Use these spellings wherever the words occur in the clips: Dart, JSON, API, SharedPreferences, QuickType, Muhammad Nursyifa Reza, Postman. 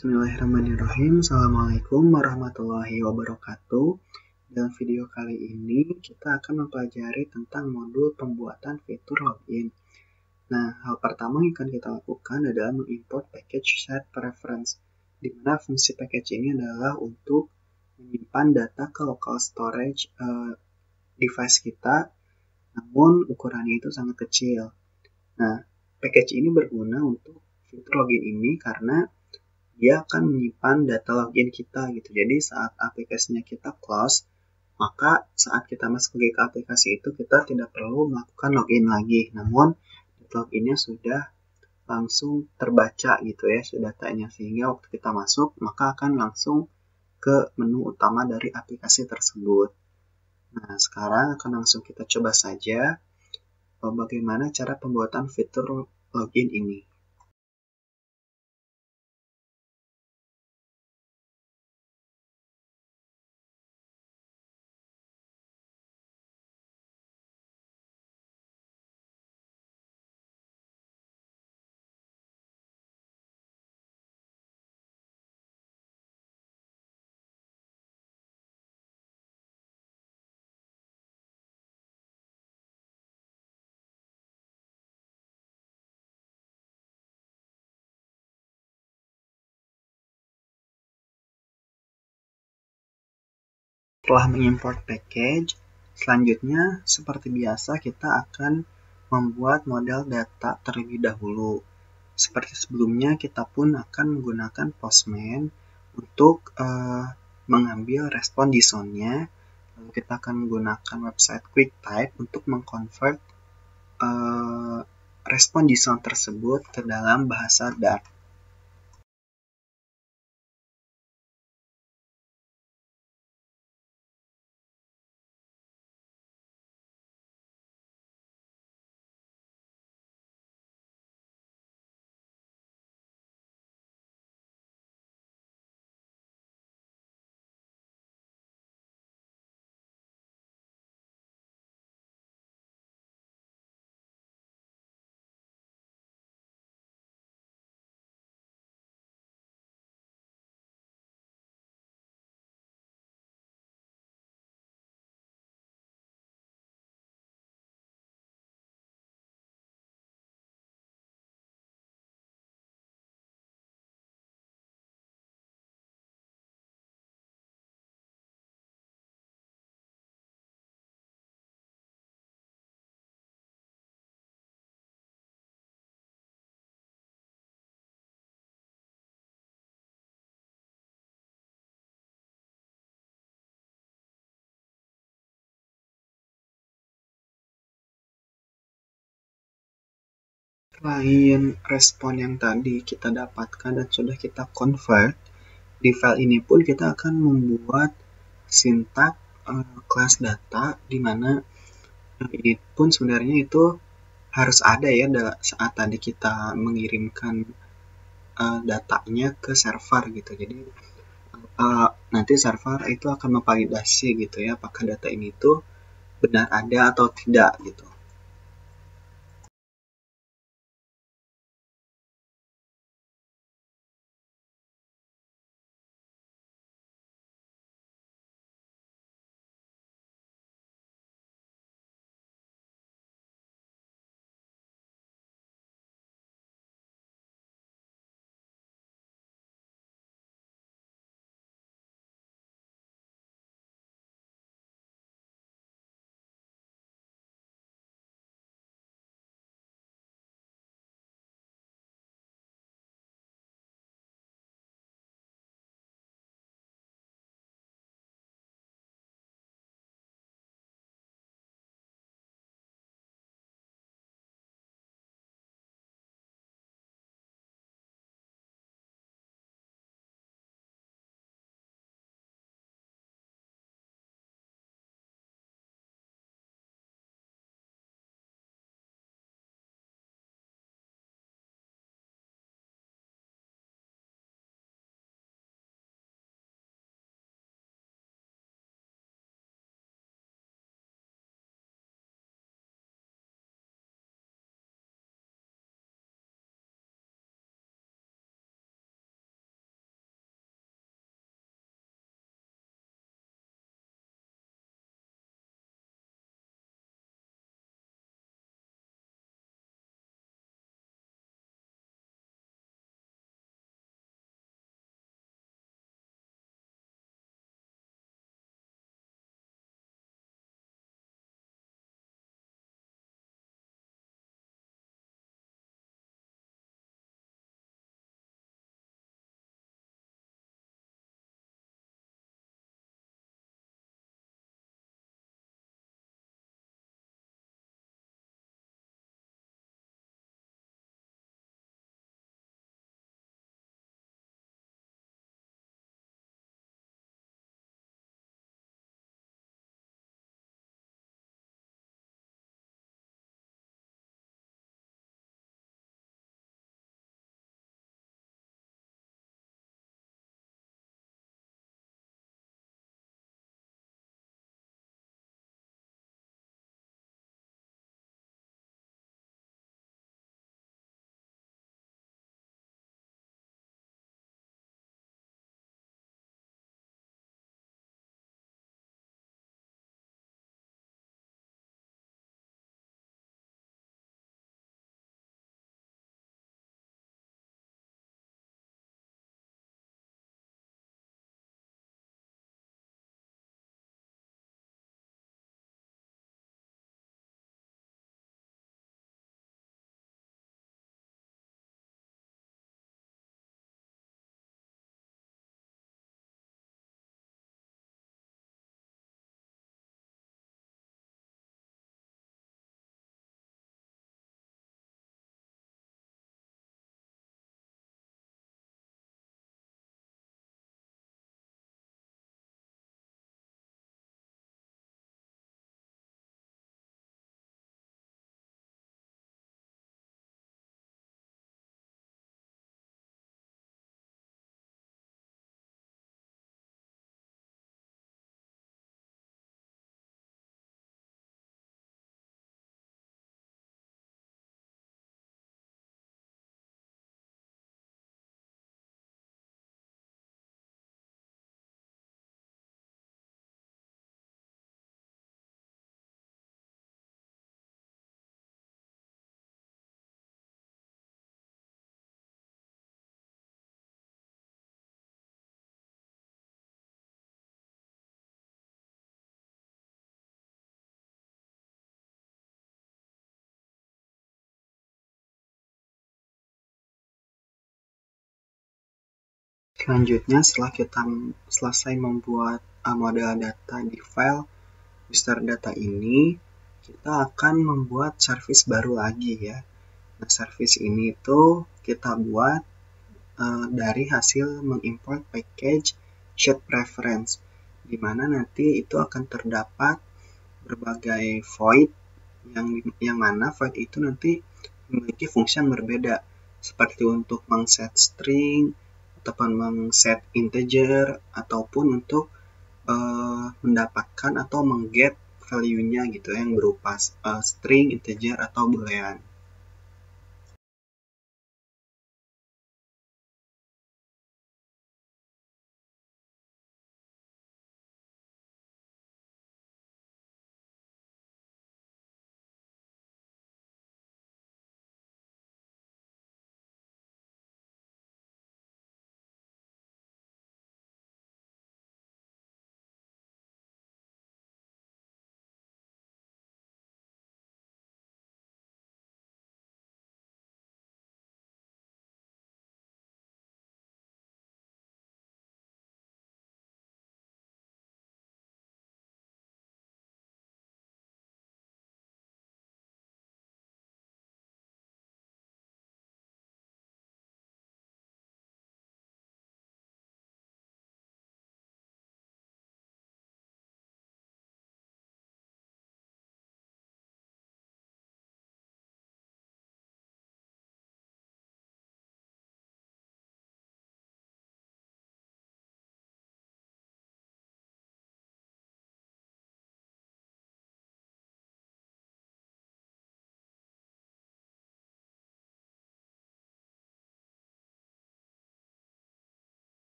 Bismillahirrahmanirrahim. Assalamualaikum warahmatullahi wabarakatuh. Dalam video kali ini kita akan mempelajari tentang modul pembuatan fitur login. Nah, hal pertama yang akan kita lakukan adalah mengimport package SharedPreferences, di mana fungsi package ini adalah untuk menyimpan data ke local storage device kita, namun ukurannya itu sangat kecil. Nah, package ini berguna untuk fitur login ini karena dia akan menyimpan data login kita gitu. Jadi saat aplikasinya kita close, maka saat kita masuk lagi ke aplikasi itu kita tidak perlu melakukan login lagi. Namun data loginnya sudah langsung terbaca gitu ya, datanya, sehingga waktu kita masuk maka akan langsung ke menu utama dari aplikasi tersebut. Nah, sekarang akan langsung kita coba saja bagaimana cara pembuatan fitur login ini. Setelah mengimport package, selanjutnya seperti biasa kita akan membuat model data terlebih dahulu. Seperti sebelumnya, kita pun akan menggunakan Postman untuk mengambil respon JSON-nya. Lalu kita akan menggunakan website QuickType untuk mengkonvert respon JSON tersebut ke dalam bahasa Dart. Selain respon yang tadi kita dapatkan dan sudah kita convert, di file ini pun kita akan membuat sintak kelas data, di mana ini pun sebenarnya itu harus ada ya saat tadi kita mengirimkan datanya ke server gitu. Jadi nanti server itu akan memvalidasi gitu ya, apakah data ini itu benar ada atau tidak gitu. Selanjutnya, setelah kita selesai membuat model data di file user data ini, kita akan membuat service baru lagi ya. Nah, service ini tuh kita buat dari hasil mengimport package shared preference, di mana nanti itu akan terdapat berbagai void yang mana void itu nanti memiliki fungsi yang berbeda, seperti untuk mengset string ataupun mengset integer ataupun untuk mendapatkan atau mengget value-nya gitu yang berupa string, integer atau boolean.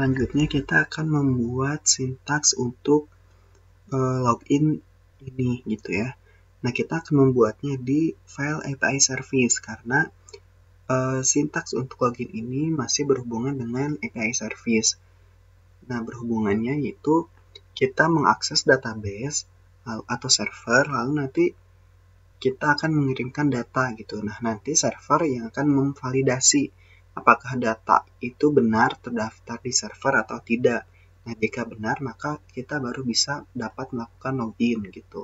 Selanjutnya kita akan membuat sintaks untuk login ini gitu ya. Nah, kita akan membuatnya di file API service karena sintaks untuk login ini masih berhubungan dengan API service. Nah, berhubungannya yaitu kita mengakses database atau server, lalu nanti kita akan mengirimkan data gitu. Nah, nanti server yang akan memvalidasi apakah data itu benar terdaftar di server atau tidak. Nah, jika benar maka kita baru bisa dapat melakukan login gitu.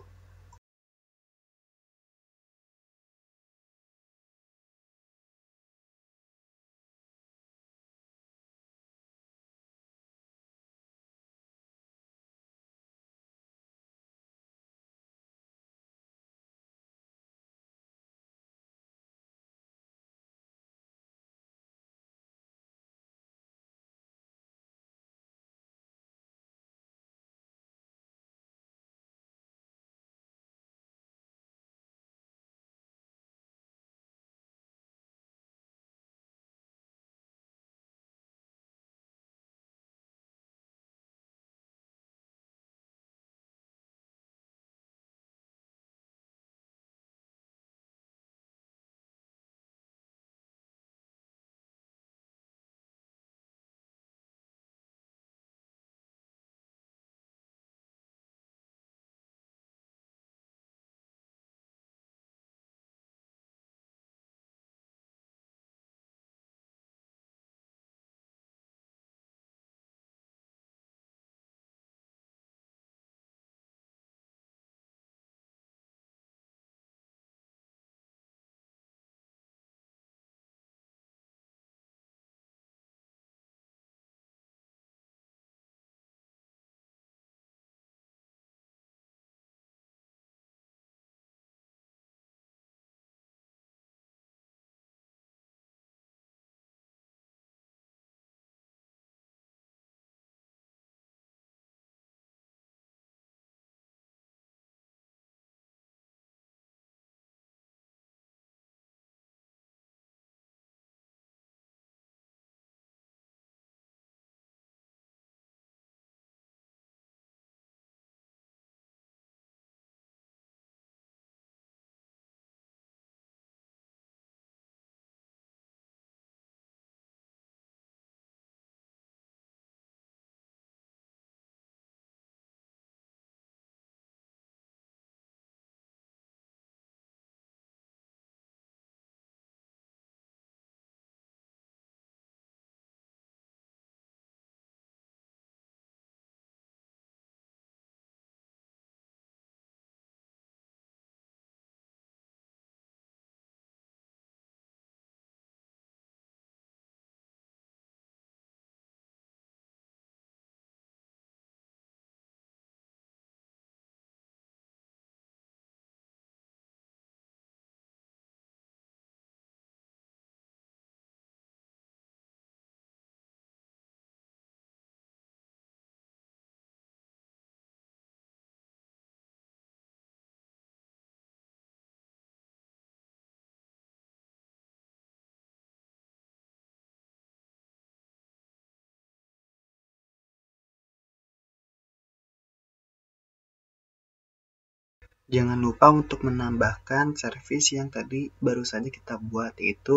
Jangan lupa untuk menambahkan service yang tadi baru saja kita buat, yaitu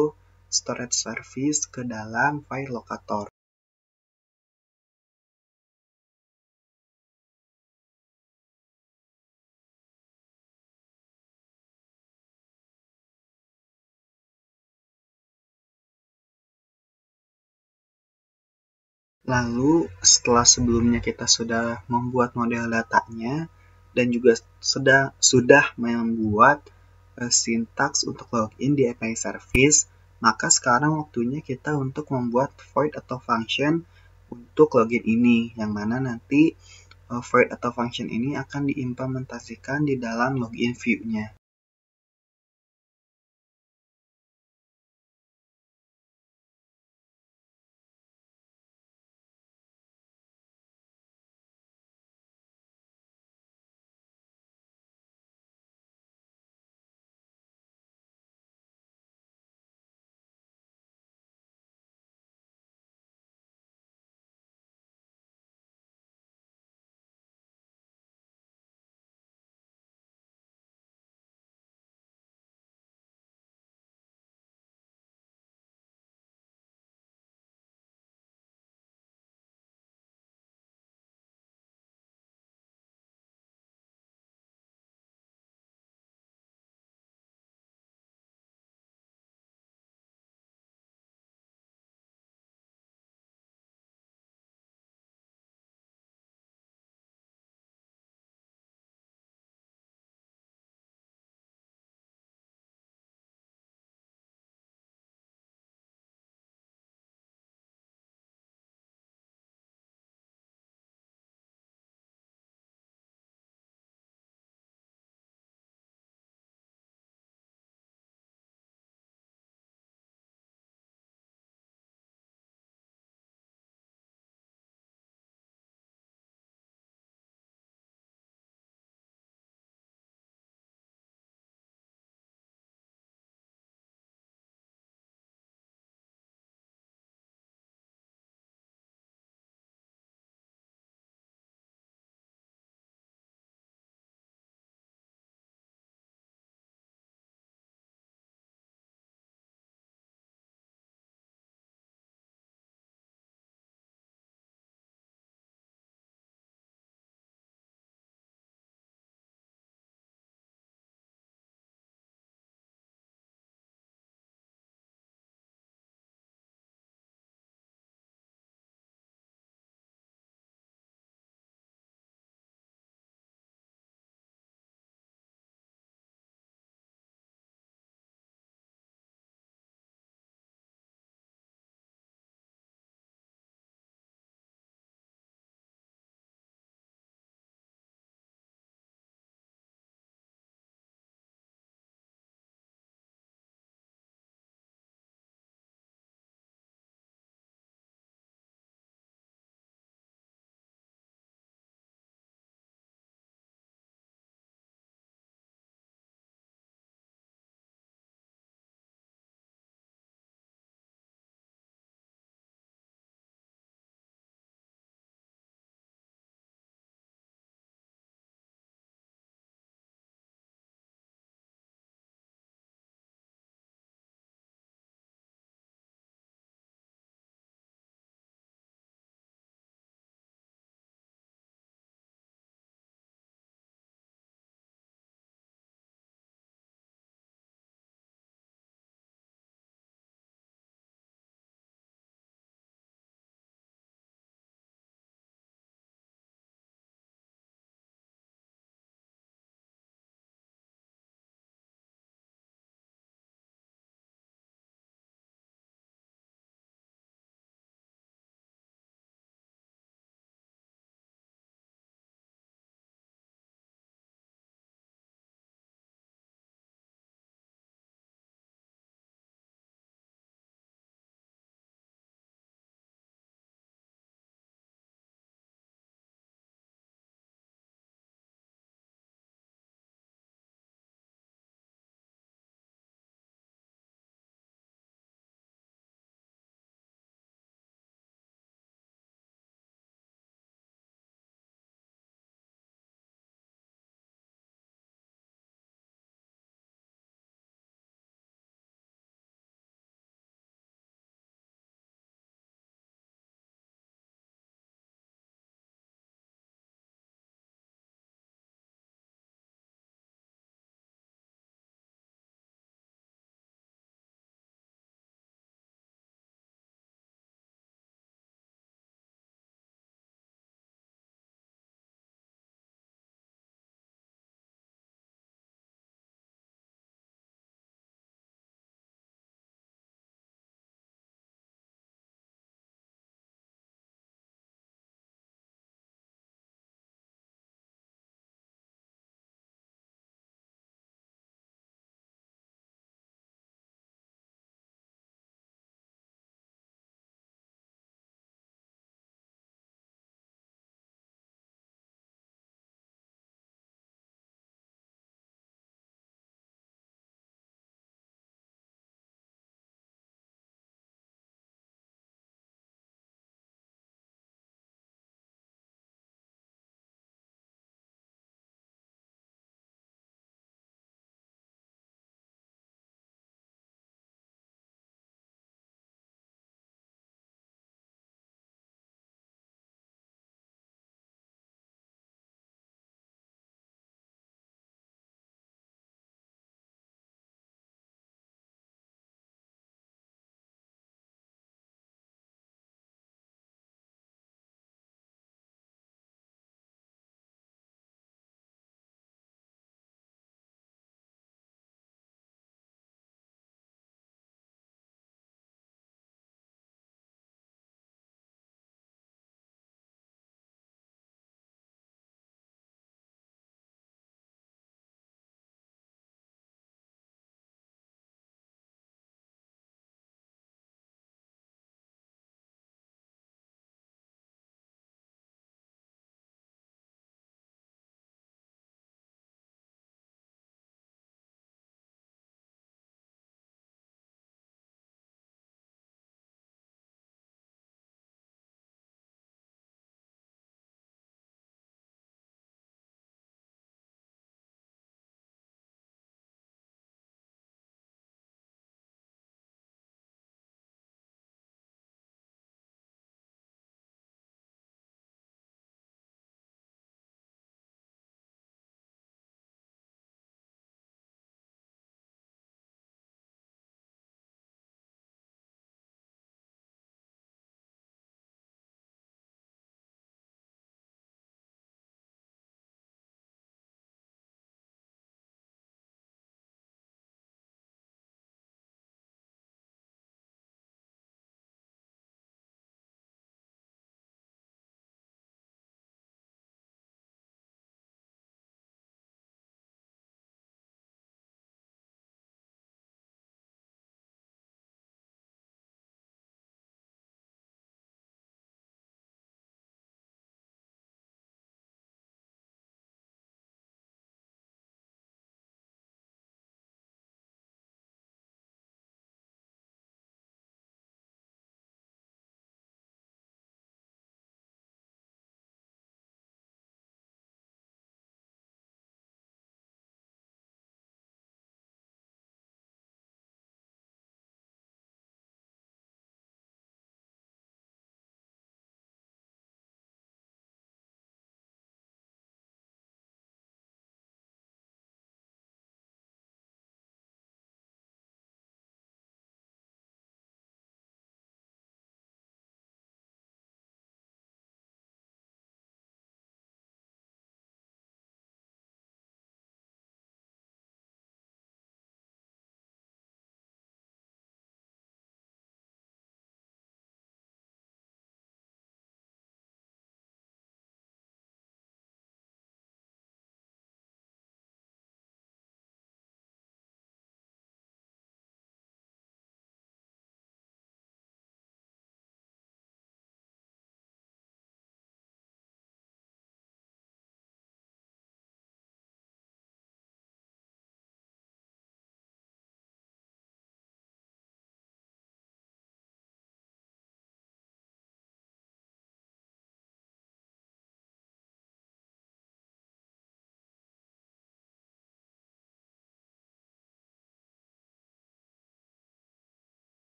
storage service ke dalam file locator. Lalu setelah sebelumnya kita sudah membuat model datanya, dan juga sudah membuat sintaks untuk login di API service, maka sekarang waktunya kita untuk membuat void atau function untuk login ini, yang mana nanti void atau function ini akan diimplementasikan di dalam login view-nya.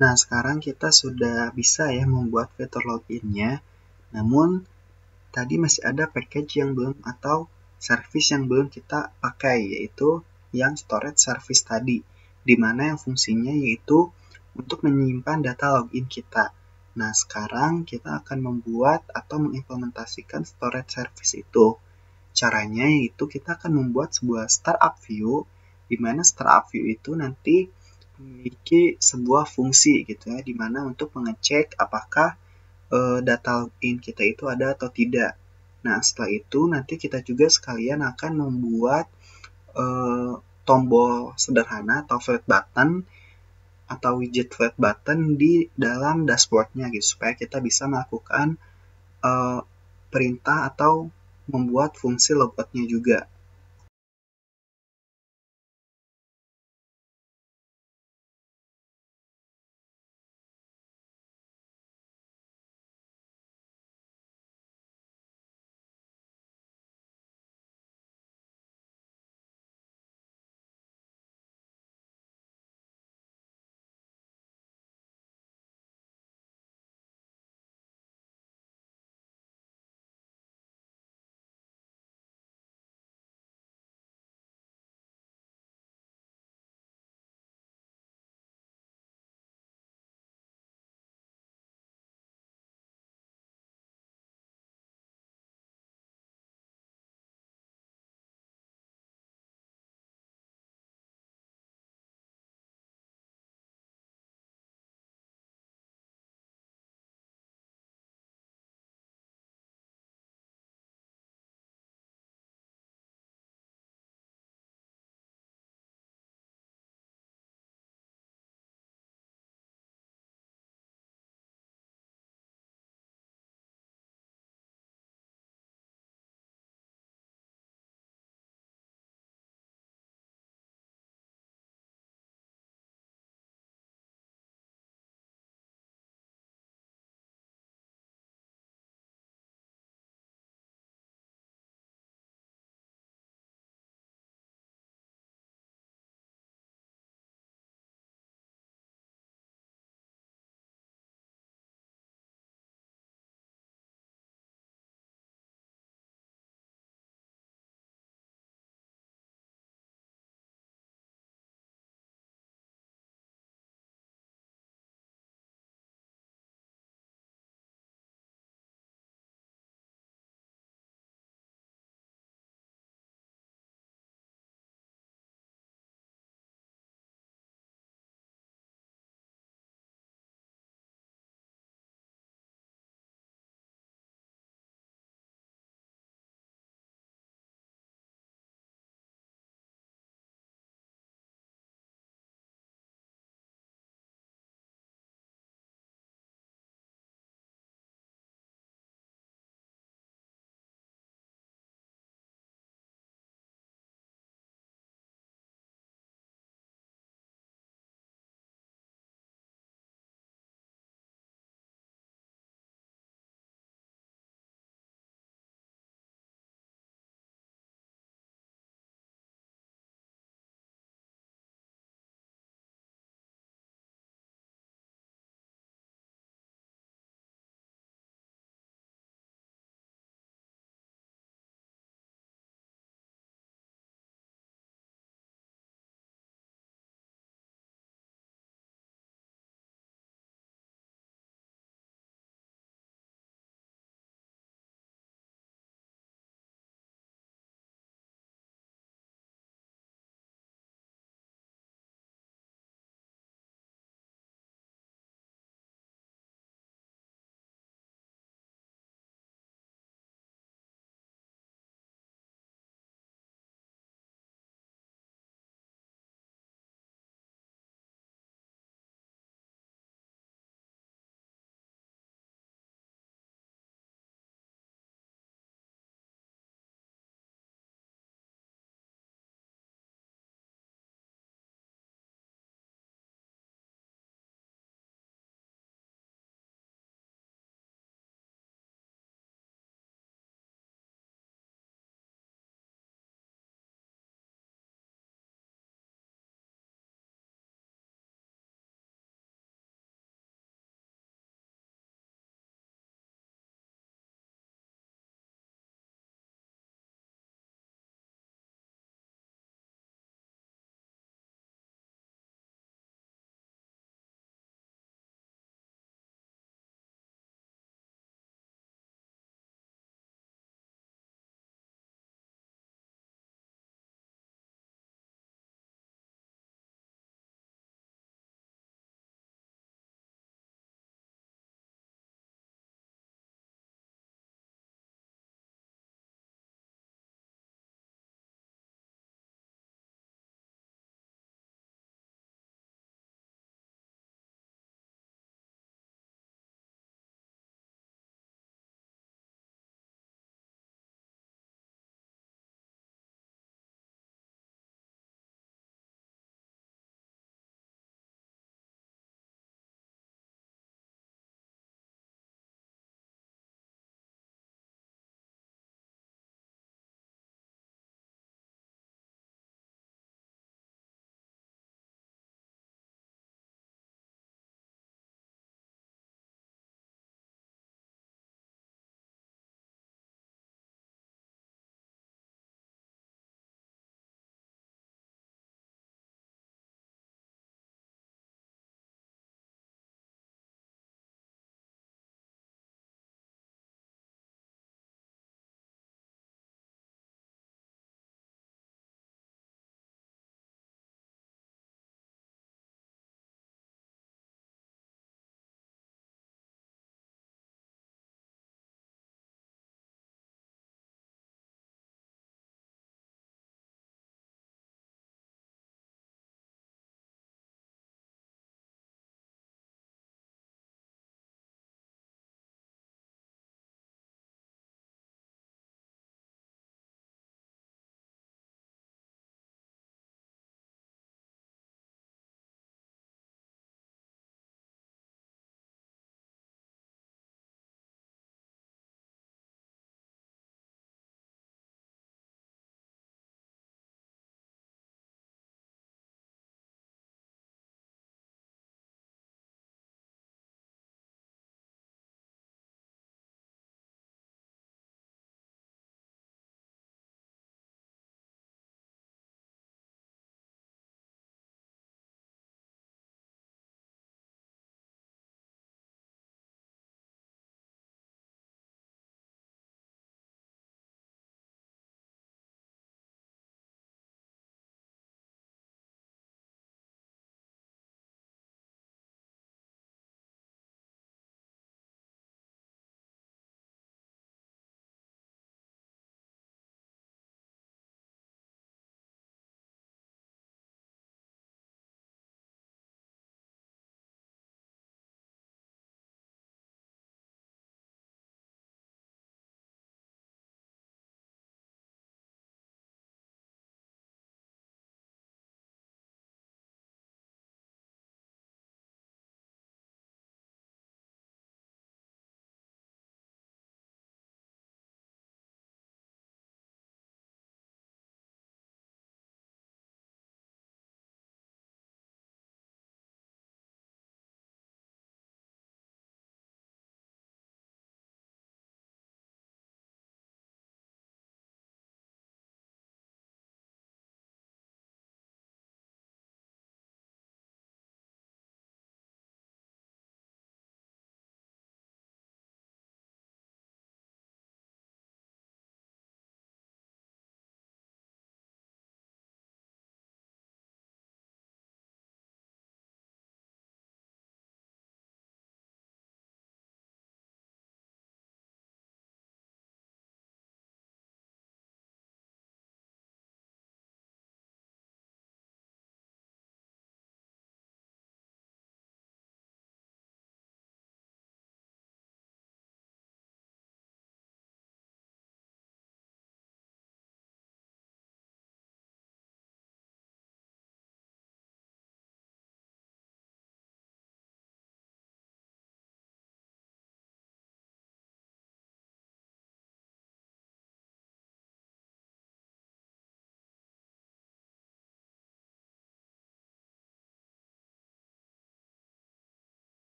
Nah, sekarang kita sudah bisa ya membuat fitur loginnya. Namun, tadi masih ada package yang belum atau service yang belum kita pakai, yaitu yang storage service tadi, dimana yang fungsinya yaitu untuk menyimpan data login kita. Nah, sekarang kita akan membuat atau mengimplementasikan storage service itu. Caranya yaitu kita akan membuat sebuah startup view, dimana startup view itu nanti memiliki sebuah fungsi gitu ya, dimana untuk mengecek apakah data login kita itu ada atau tidak. Nah, setelah itu nanti kita juga sekalian akan membuat tombol sederhana atau flat button atau widget flat button di dalam dashboardnya gitu, supaya kita bisa melakukan perintah atau membuat fungsi logoutnya juga.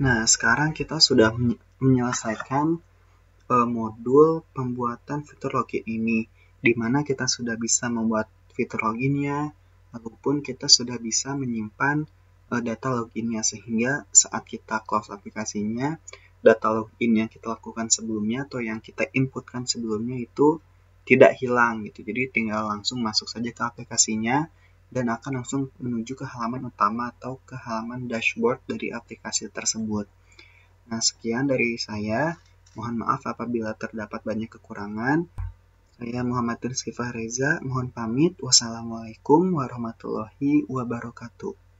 Nah, sekarang kita sudah menyelesaikan modul pembuatan fitur login ini, di mana kita sudah bisa membuat fitur loginnya, ataupun kita sudah bisa menyimpan data loginnya, sehingga saat kita close aplikasinya, data login yang kita lakukan sebelumnya atau yang kita inputkan sebelumnya itu tidak hilang gitu. Jadi tinggal langsung masuk saja ke aplikasinya dan akan langsung menuju ke halaman utama atau ke halaman dashboard dari aplikasi tersebut. Nah, sekian dari saya. Mohon maaf apabila terdapat banyak kekurangan. Saya Muhammad Nursyifa Reza, mohon pamit. Wassalamualaikum warahmatullahi wabarakatuh.